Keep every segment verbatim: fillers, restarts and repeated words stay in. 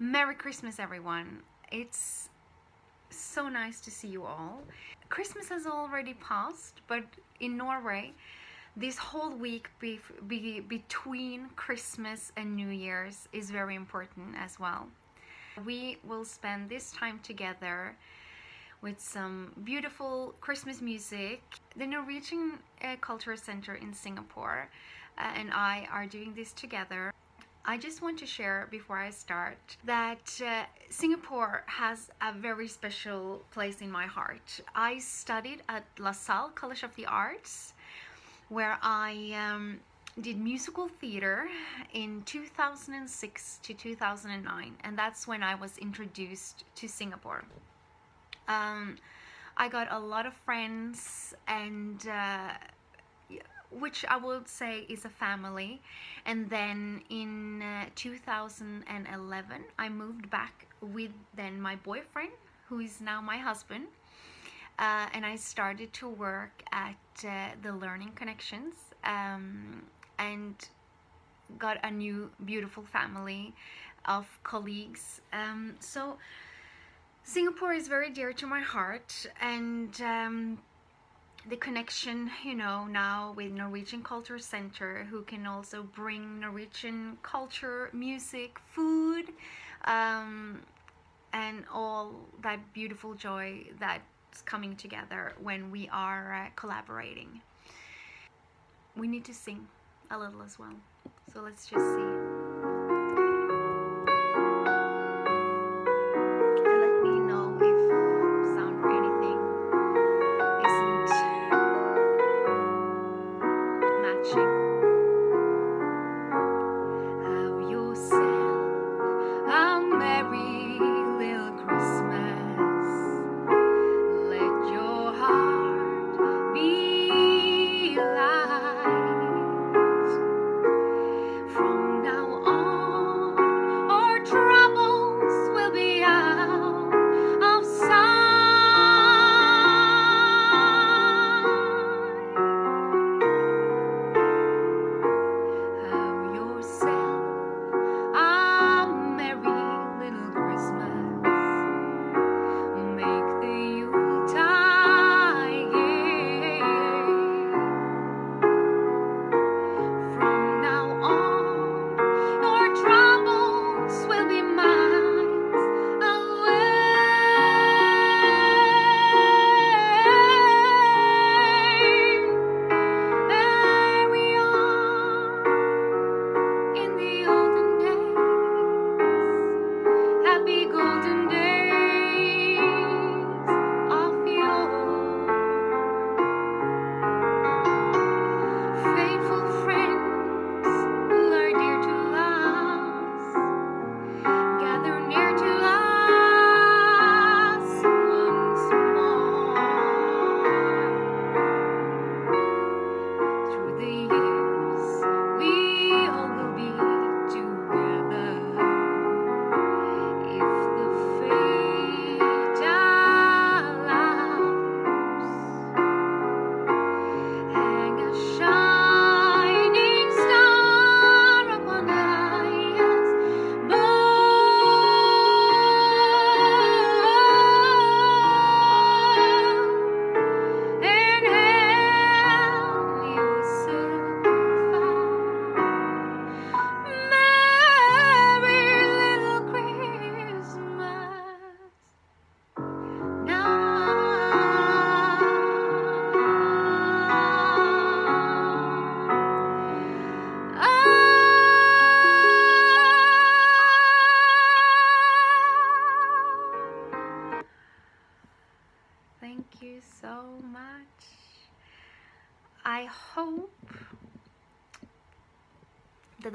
Merry Christmas, everyone. It's so nice to see you all. Christmas has already passed, but in Norway, this whole week be be between Christmas and New Year's is very important as well. We will spend this time together with some beautiful Christmas music. The Norwegian uh, Cultural Center in Singapore uh, and I are doing this together. I just want to share before I start that uh, Singapore has a very special place in my heart. I studied at LaSalle College of the Arts, where I um, did musical theater in two thousand six to two thousand nine, and that's when I was introduced to Singapore. Um, I got a lot of friends, and uh, which I would say is a family. And then in uh, two thousand eleven, I moved back with then my boyfriend, who is now my husband, uh, and I started to work at uh, the Learning Connections, um, and got a new beautiful family of colleagues. Um, so Singapore is very dear to my heart, and um, the connection, you know, now with Norwegian Cultural Center, who can also bring Norwegian culture, music, food, um, and all that beautiful joy that's coming together when we are uh, collaborating. We need to sing a little as well, so let's just see.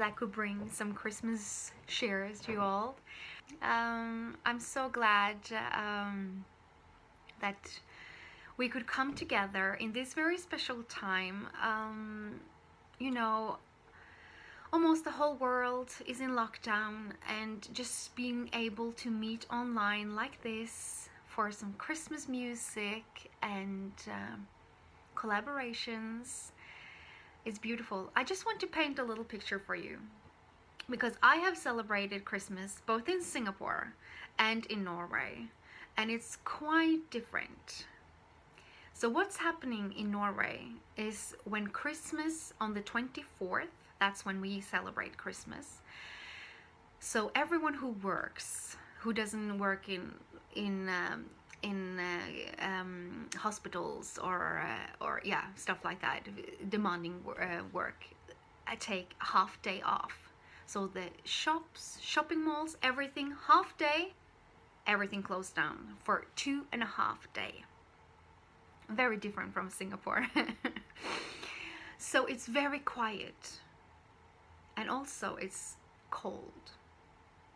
That could bring some Christmas cheers to you all. Um, I'm so glad um, that we could come together in this very special time. Um, you know, almost the whole world is in lockdown, and just being able to meet online like this for some Christmas music and uh, collaborations. It's beautiful. I just want to paint a little picture for you. because I have celebrated Christmas both in Singapore and in Norway, and it's quite different. So what's happening in Norway is when Christmas on the twenty-fourth, that's when we celebrate Christmas. So everyone who works, who doesn't work in in um, in uh, um, hospitals or uh, or yeah stuff like that, demanding uh, work, I take a half day off. So the shops, shopping malls, everything half day, everything closed down for two and a half day. Very different from Singapore. So it's very quiet, and also it's cold.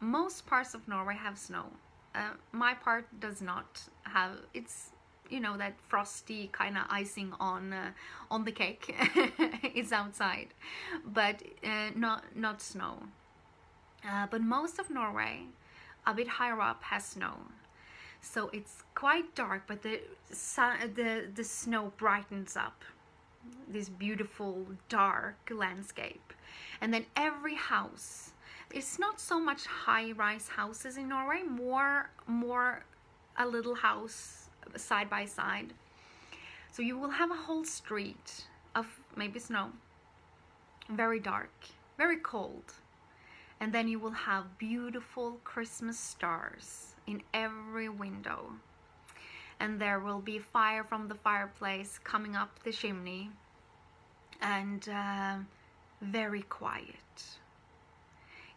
Most parts of Norway have snow. Uh, my part does not have. It's, you know, that frosty kind of icing on uh, on the cake. It's outside, but uh, not not snow. Uh, but most of Norway, a bit higher up, has snow. So it's quite dark, but the sun, the the snow brightens up this beautiful dark landscape. And then every house, it's not so much high-rise houses in Norway, more more a little house side by side. So you will have a whole street of maybe snow, very dark, very cold. And then you will have beautiful Christmas stars in every window. And there will be fire from the fireplace coming up the chimney, and uh, very quiet.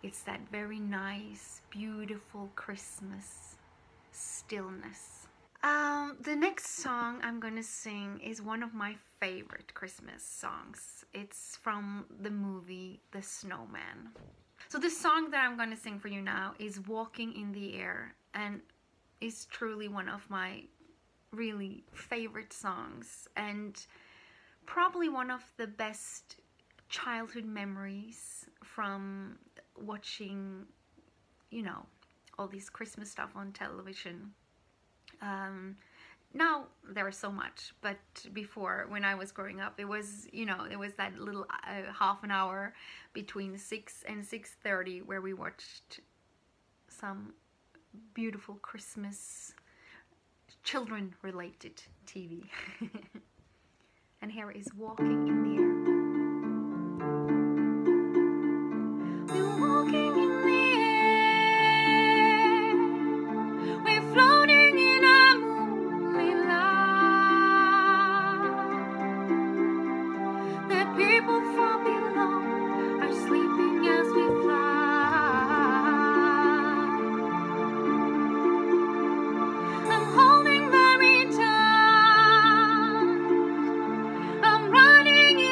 It's that very nice, beautiful Christmas stillness. Um, the next song I'm gonna sing is one of my favorite Christmas songs. It's from the movie The Snowman. So the song that I'm gonna sing for you now is Walking in the Air, and it's truly one of my really favorite songs, and probably one of the best childhood memories from watching, you know, all this Christmas stuff on television. Um, now there is so much, but before, when I was growing up, it was, you know, there was that little uh, half an hour between six and six thirty where we watched some beautiful Christmas children related T V. And here is Walking in the Air. Running in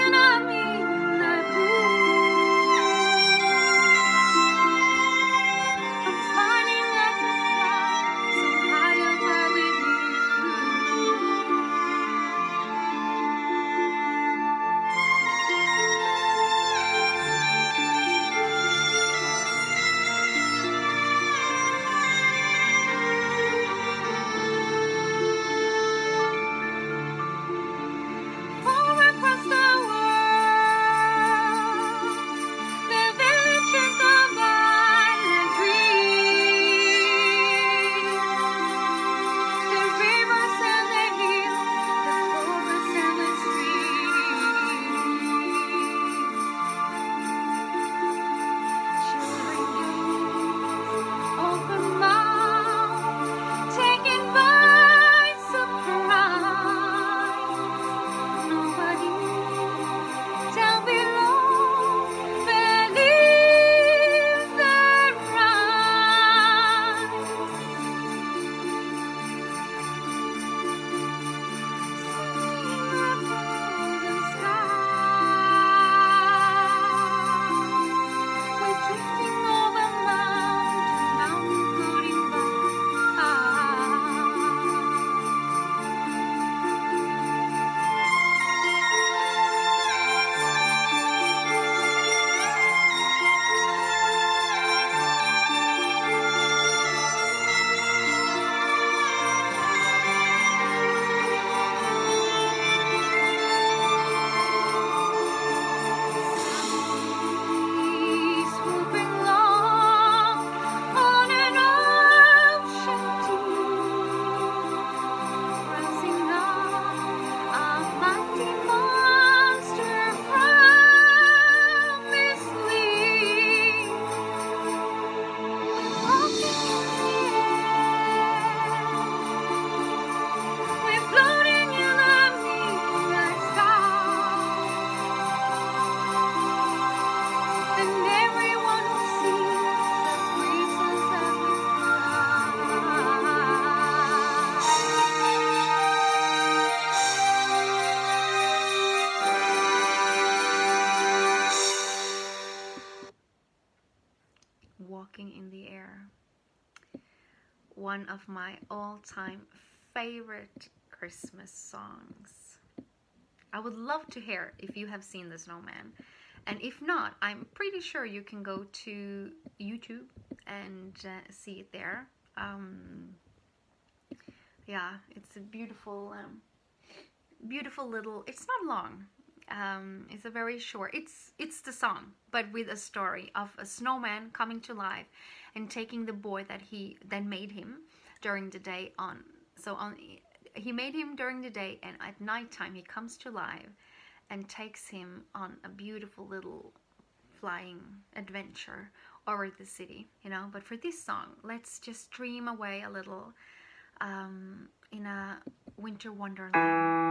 a one of my all-time favorite Christmas songs. I would love to hear if you have seen The Snowman, and if not, I'm pretty sure you can go to YouTube and uh, see it there. Um, yeah, it's a beautiful, um, beautiful little, it's not long. Um, it's a very short, it's, it's the song, but with a story of a snowman coming to life and taking the boy that he then made him during the day on. So on, he made him during the day, and at nighttime he comes to life and takes him on a beautiful little flying adventure over the city, you know. But for this song, let's just dream away a little um, in a winter wonderland.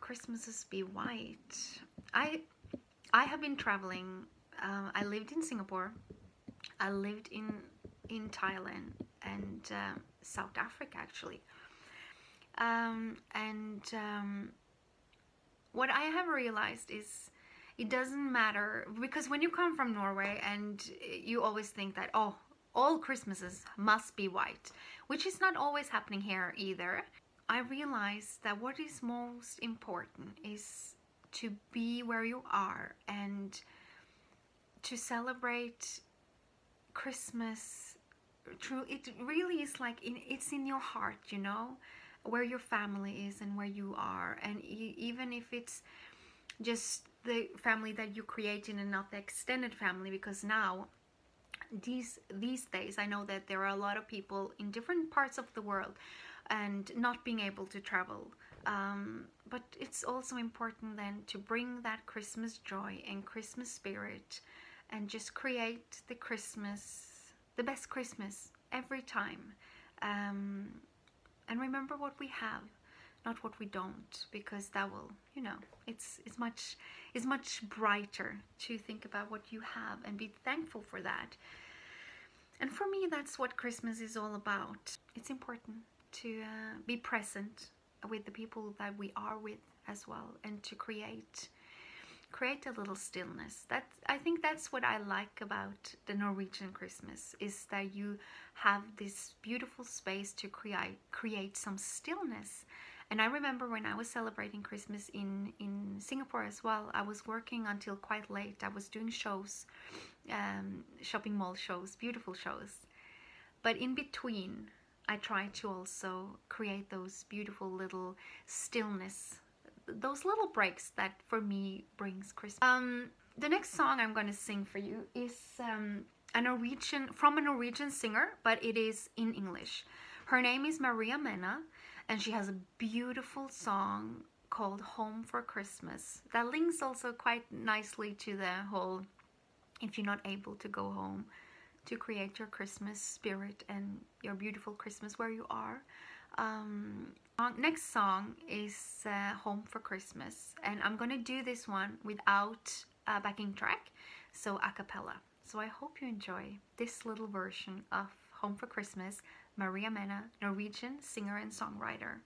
Christmases be white. I I have been traveling. Um, I lived in Singapore. I lived in in Thailand and uh, South Africa actually. Um, and um, what I have realized is it doesn't matter, because when you come from Norway and you always think that, oh, all Christmases must be white, which is not always happening here either. I realized that what is most important is to be where you are and to celebrate Christmas through, it really is like in, it's in your heart, you know, where your family is and where you are. And e even if it's just the family that you create in and not the extended family, because now these, these days I know that there are a lot of people in different parts of the world and not being able to travel, um, but it's also important then to bring that Christmas joy and Christmas spirit and just create the Christmas, the best Christmas every time. Um, and remember what we have, not what we don't, because that will, you know, it's, it's, much, it's much brighter to think about what you have and be thankful for that. And for me, that's what Christmas is all about. It's important to uh, be present with the people that we are with as well, and to create create a little stillness. That, I think that's what I like about the Norwegian Christmas, is that you have this beautiful space to create create some stillness. And I remember when I was celebrating Christmas in, in Singapore as well, I was working until quite late. I was doing shows, um, shopping mall shows, beautiful shows. But in between, I tried to also create those beautiful little stillness, those little breaks that for me brings Christmas. Um, the next song I'm going to sing for you is um, a Norwegian, from a Norwegian singer, but it is in English. Her name is Maria Mena, and she has a beautiful song called Home for Christmas that links also quite nicely to the whole, if you're not able to go home, to create your Christmas spirit and your beautiful Christmas where you are. Um, next song is uh, Home for Christmas, and I'm gonna do this one without a backing track, so a cappella. So I hope you enjoy this little version of Home for Christmas, Maria Mena, Norwegian singer and songwriter.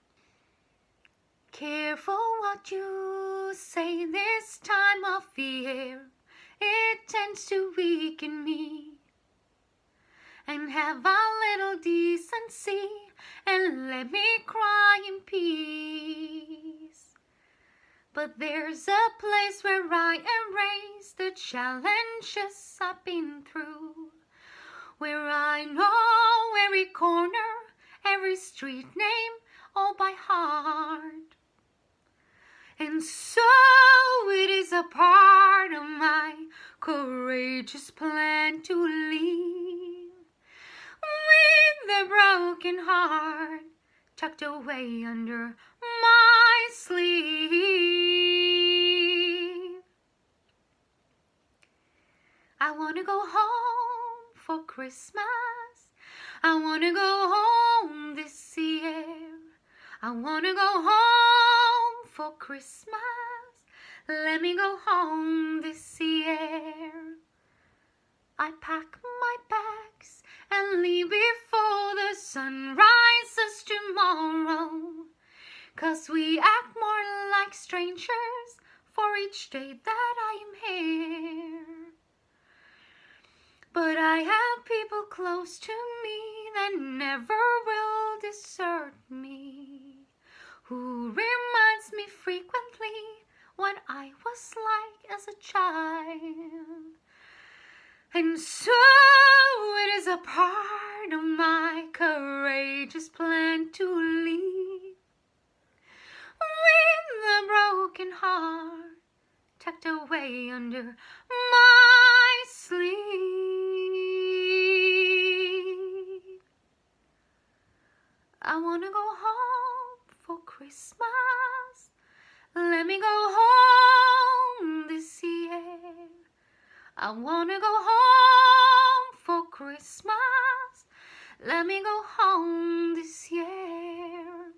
Careful what you say this time of year, it tends to weaken me. And have a little decency, and let me cry in peace. But there's a place where I erase the challenges I've been through, where I know every corner, every street name, all by heart. And so it is a part of my courageous plan to leave, with a broken heart tucked away under my sleeve. I want to go home for Christmas. I want to go home this year. I want to go home for Christmas. Let me go home this year. I pack my bags and leave before the sun rises tomorrow, 'cause we act more like strangers for each day that I am here. But I have people close to me that never will desert me, who reminds me frequently what I was like as a child. And so it is a part of my courageous plan to leave, with a broken heart tucked away under my sleeve. I want to go home for Christmas. Let me go home this year. I want to go home for Christmas. Let me go home this year.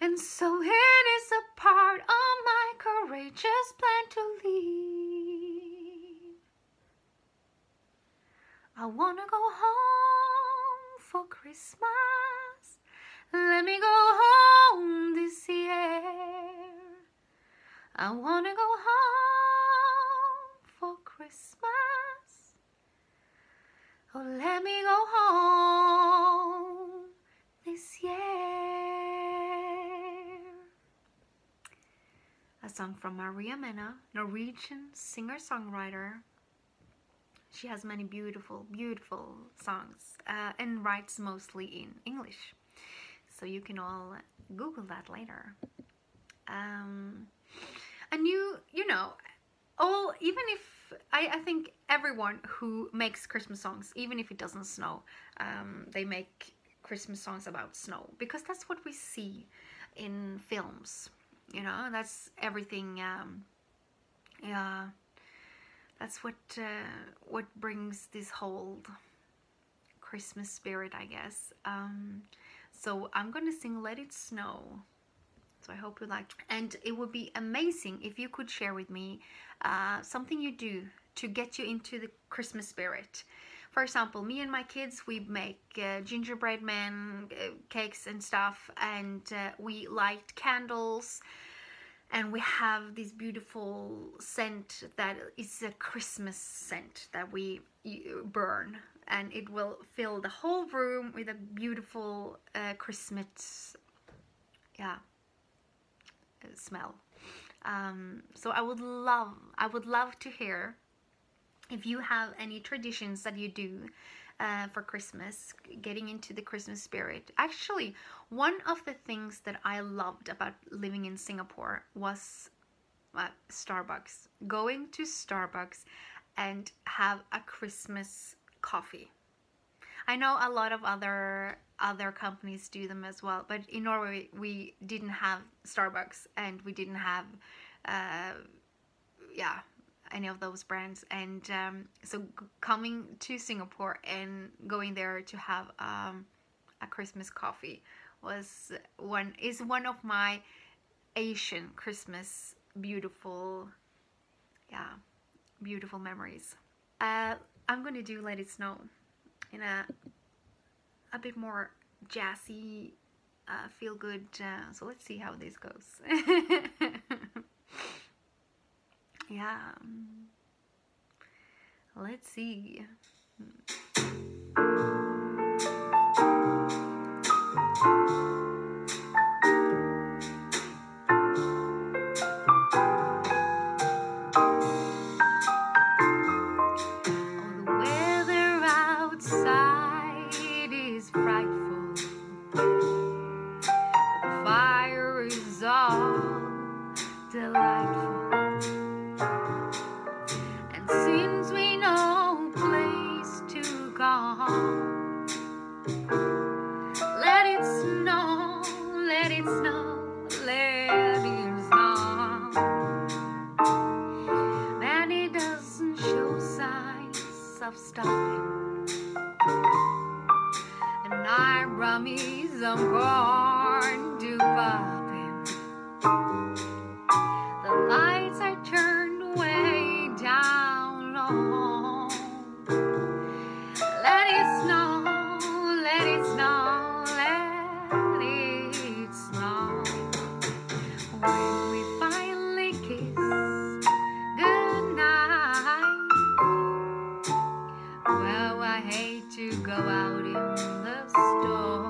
And so it is a part of my courageous plan to leave. I want to go home for Christmas. Let me go home this year. I want to go home for Christmas. Oh, let me go home this year. A song from Maria Mena, Norwegian singer-songwriter. She has many beautiful, beautiful songs uh, and writes mostly in English. So you can all Google that later. Um, And you, you know, all, even if, I, I think everyone who makes Christmas songs, even if it doesn't snow, um, they make Christmas songs about snow, because that's what we see in films, you know, that's everything, um, yeah, that's what uh, what brings this whole Christmas spirit, I guess. Um, so I'm gonna sing Let It Snow. So I hope you liked, and it would be amazing if you could share with me uh, something you do to get you into the Christmas spirit. For example, me and my kids, we make uh, gingerbread men, uh, cakes and stuff, and uh, we light candles, and we have this beautiful scent that is a Christmas scent that we burn, and it will fill the whole room with a beautiful uh, Christmas, yeah, smell. Um, so I would love, I would love to hear if you have any traditions that you do uh, for Christmas, getting into the Christmas spirit. Actually, one of the things that I loved about living in Singapore was uh, Starbucks. Going to Starbucks and have a Christmas coffee. I know a lot of other other companies do them as well, but in Norway we didn't have Starbucks, and we didn't have uh, yeah, any of those brands. And um, so coming to Singapore and going there to have um, a Christmas coffee was one is one of my Asian Christmas beautiful yeah beautiful memories. uh, I'm gonna do Let It Snow in a a bit more jazzy, uh, feel good, uh, so let's see how this goes. Yeah, let's see. Go out in the storm.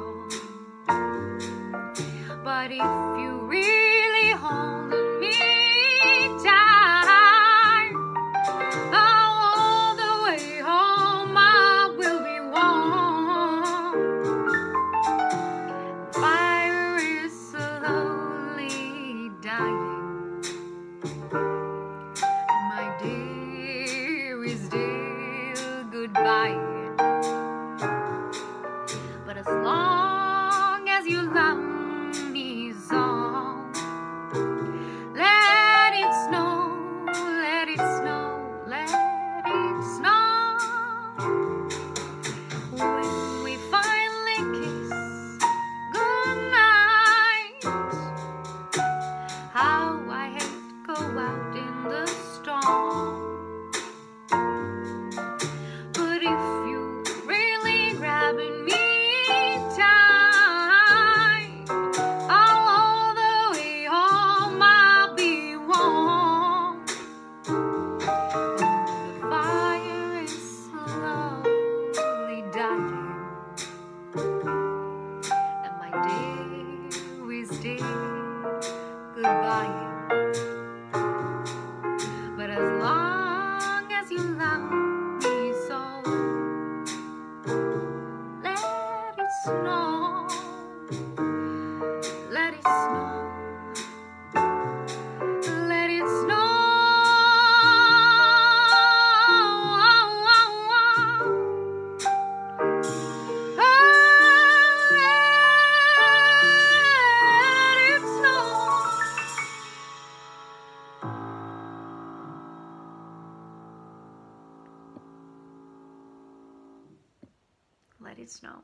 Let It Snow.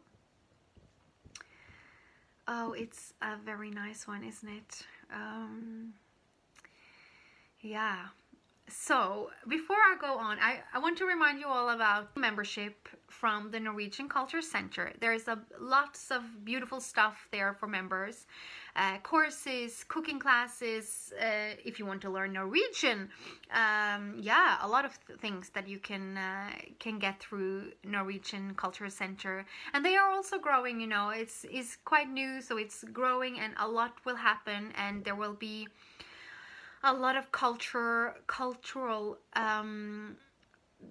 Oh, it's a very nice one, isn't it? Um, yeah. So, before I go on, I, I want to remind you all about membership from the Norwegian Cultural Center. There's a, lots of beautiful stuff there for members. Uh, courses, cooking classes, uh, if you want to learn Norwegian. Um, yeah, a lot of th things that you can, uh, can get through Norwegian Cultural Center. And they are also growing, you know, it's, it's quite new, so it's growing and a lot will happen, and there will be a lot of culture, cultural, um,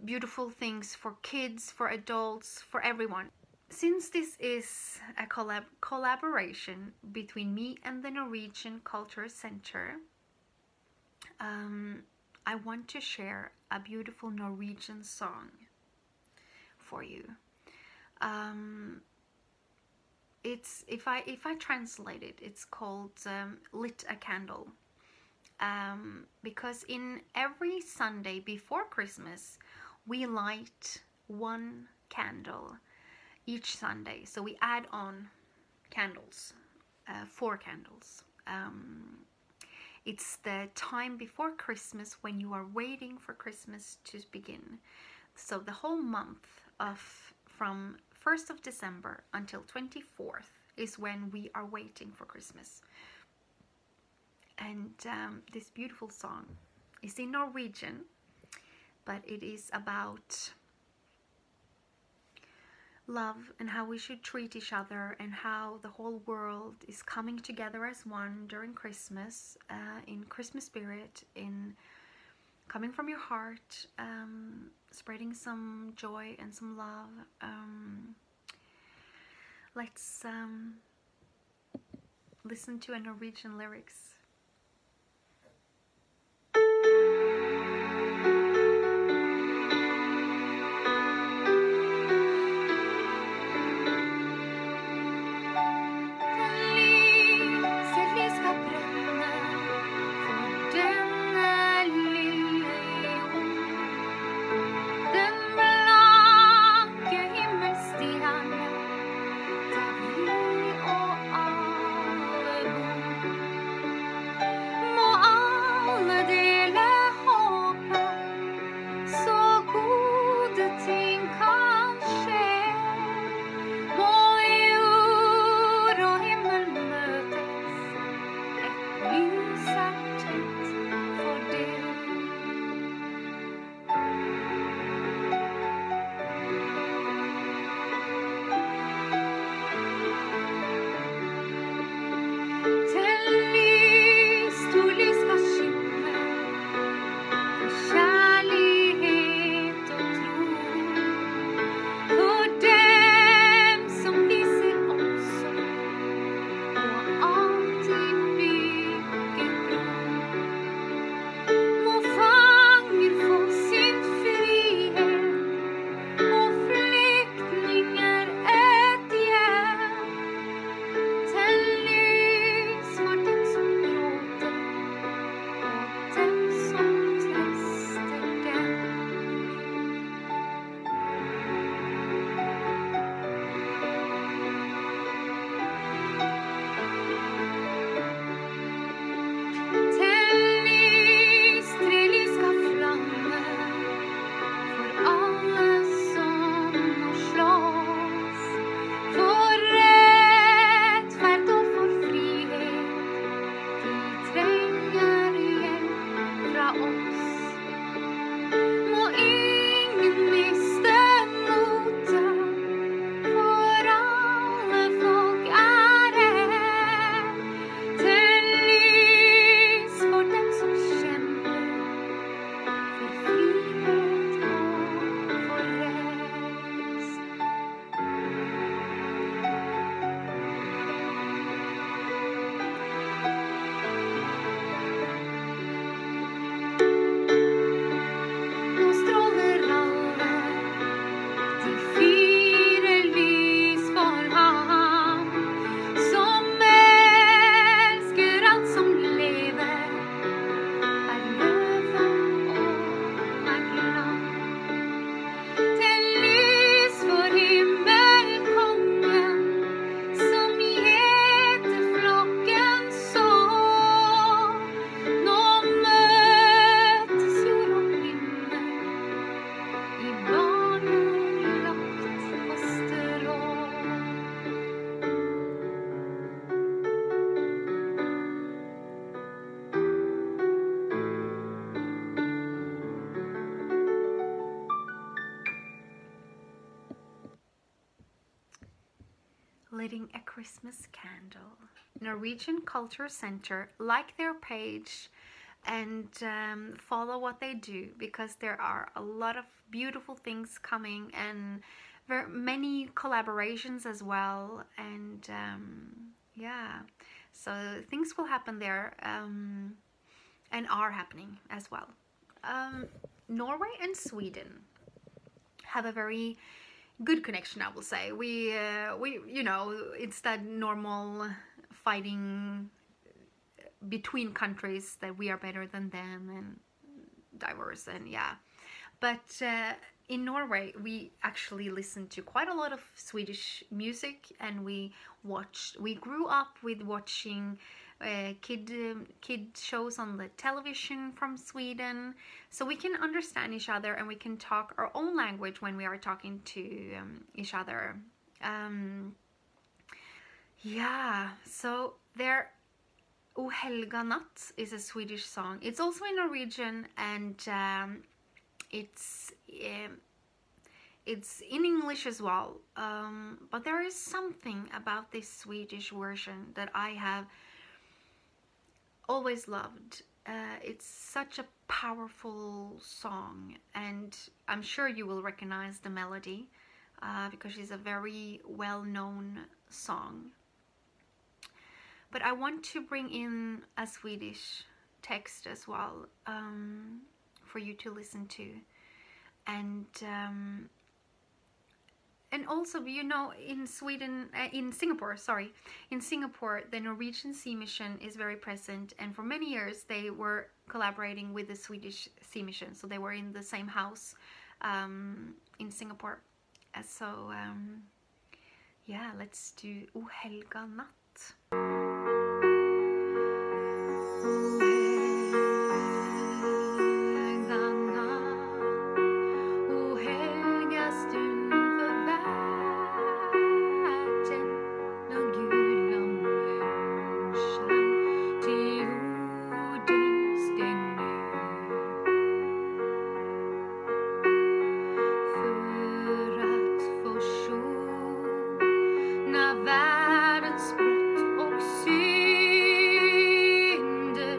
beautiful things for kids, for adults, for everyone. Since this is a collab collaboration between me and the Norwegian Culture Center, um, I want to share a beautiful Norwegian song for you. Um, it's if I if I translate it, it's called um, "Lit a Candle." Um, because in every Sunday before Christmas, we light one candle each Sunday. So we add on candles, uh, four candles. Um, it's the time before Christmas when you are waiting for Christmas to begin. So the whole month of from first of December until twenty-fourth is when we are waiting for Christmas. And um, this beautiful song is in Norwegian, but it is about love and how we should treat each other and how the whole world is coming together as one during Christmas, uh, in Christmas spirit, in coming from your heart, um, spreading some joy and some love. Um, let's um, listen to a Norwegian lyrics. Christmas candle. Norwegian Cultural Center, like their page and um, follow what they do, because there are a lot of beautiful things coming and very many collaborations as well, and um, yeah, so things will happen there um, and are happening as well. Um, Norway and Sweden have a very good connection, I will say. We, uh, we, you know, it's that normal fighting between countries that we are better than them and diverse, and yeah. But uh, in Norway, we actually listened to quite a lot of Swedish music, and we watched. We grew up with watching uh, kid um, kid shows on the television from Sweden, so we can understand each other and we can talk our own language when we are talking to um, each other. Um, yeah, so there. O helga natt is a Swedish song. It's also in Norwegian, and um, it's um, it's in English as well. Um, but there is something about this Swedish version that I have always loved. Uh, it's such a powerful song, and I'm sure you will recognize the melody uh, because it's a very well-known song. But I want to bring in a Swedish text as well um, for you to listen to, and um, and also, you know, in Sweden, uh, in Singapore, sorry, in Singapore, the Norwegian Sea Mission is very present, and for many years they were collaborating with the Swedish Sea Mission, so they were in the same house um, in Singapore. Uh, so um, yeah, let's do O helga natt. Världens brott och synder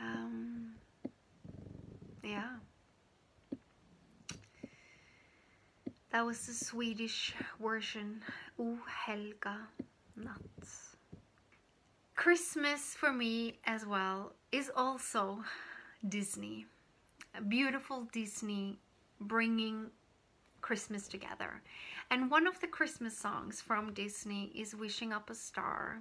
um, yeah, that was the Swedish version, O Helga Natt. Christmas for me as well is also Disney. A beautiful Disney bringing Christmas together. And one of the Christmas songs from Disney is Wishing Up a Star.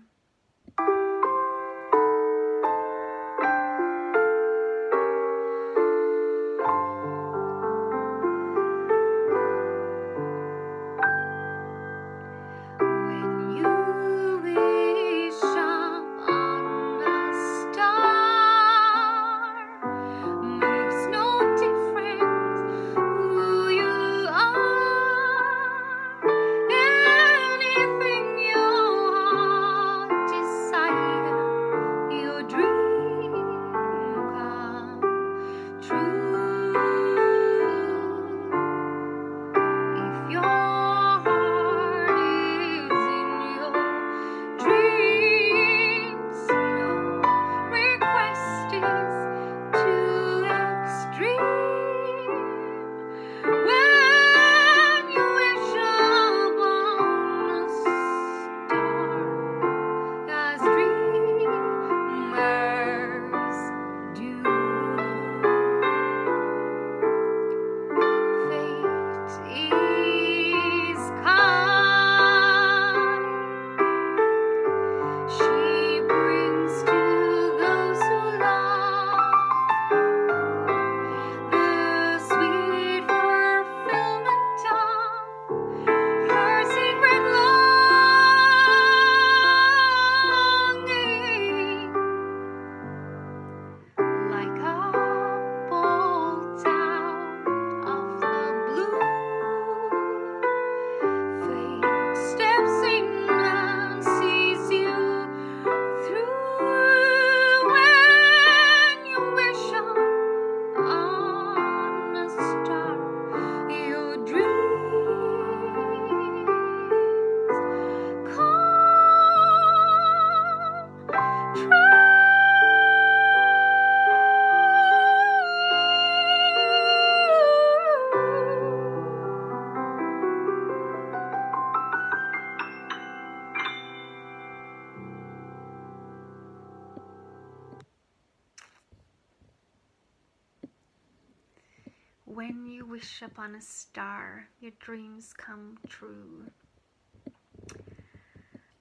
When you wish upon a star, your dreams come true.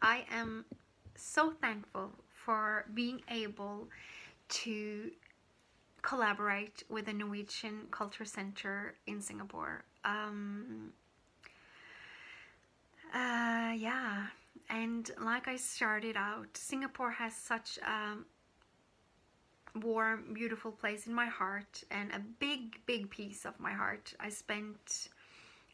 I am so thankful for being able to collaborate with the Norwegian Cultural Center in Singapore. Um, uh, yeah, and like I started out, Singapore has such a warm, beautiful place in my heart, and a big big piece of my heart. I spent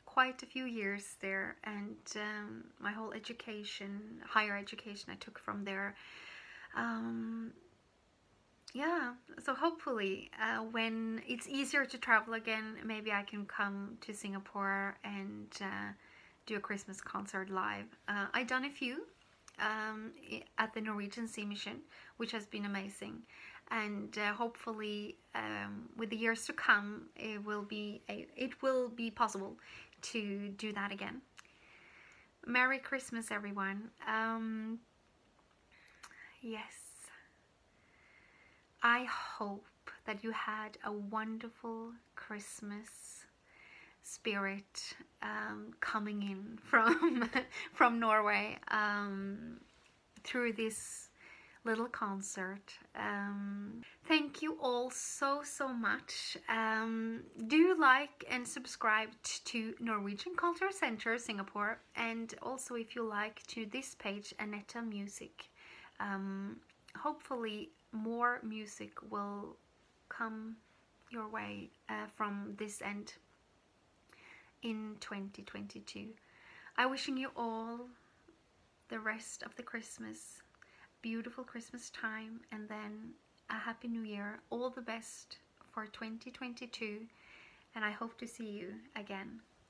quite a few years there, and um, my whole education, higher education, I took from there. Um, yeah, so hopefully uh, when it's easier to travel again, maybe I can come to Singapore and uh, do a Christmas concert live. uh, I've done a few um, at the Norwegian Sea Mission, which has been amazing. And uh, hopefully, um, with the years to come, it will be a, it will be possible to do that again. Merry Christmas, everyone! Um, yes, I hope that you had a wonderful Christmas spirit um, coming in from from Norway um, through this little concert. Um, thank you all so so much. Um, do like and subscribe to Norwegian Cultural Center Singapore, and also if you like to this page, ANETTA Music. Um, hopefully more music will come your way uh, from this end in twenty twenty-two. I'm wishing you all the rest of the Christmas, beautiful Christmas time, and then a happy new year. All the best for twenty twenty-two, and I hope to see you again.